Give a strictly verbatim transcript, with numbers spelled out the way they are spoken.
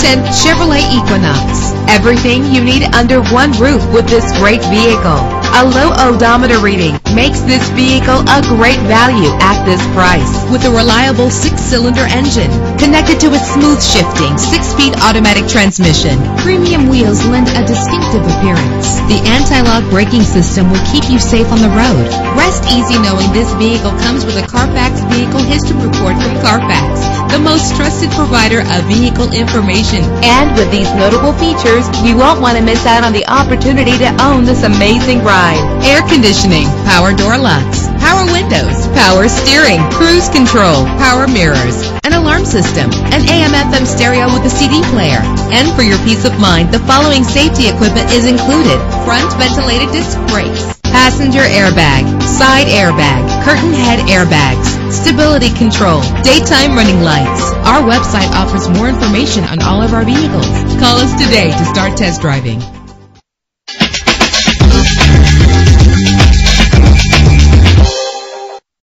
two thousand ten Chevrolet Equinox. Everything you need under one roof with this great vehicle. A low odometer reading makes this vehicle a great value at this price. With a reliable six-cylinder engine connected to a smooth-shifting six-speed automatic transmission, premium wheels lend a distinctive appearance. The anti-lock braking system will keep you safe on the road. Rest easy knowing this vehicle comes with a Carfax Vehicle History Report from Carfax, the most trusted provider of vehicle information. And with these notable features, you won't want to miss out on the opportunity to own this amazing ride. Air conditioning, power door locks, power windows, power steering, cruise control, power mirrors, an alarm system, an A M F M stereo with a C D player. And for your peace of mind, the following safety equipment is included: front ventilated disc brakes, passenger airbag, side airbag, curtain head airbags, stability control, daytime running lights. Our website offers more information on all of our vehicles. Call us today to start test driving.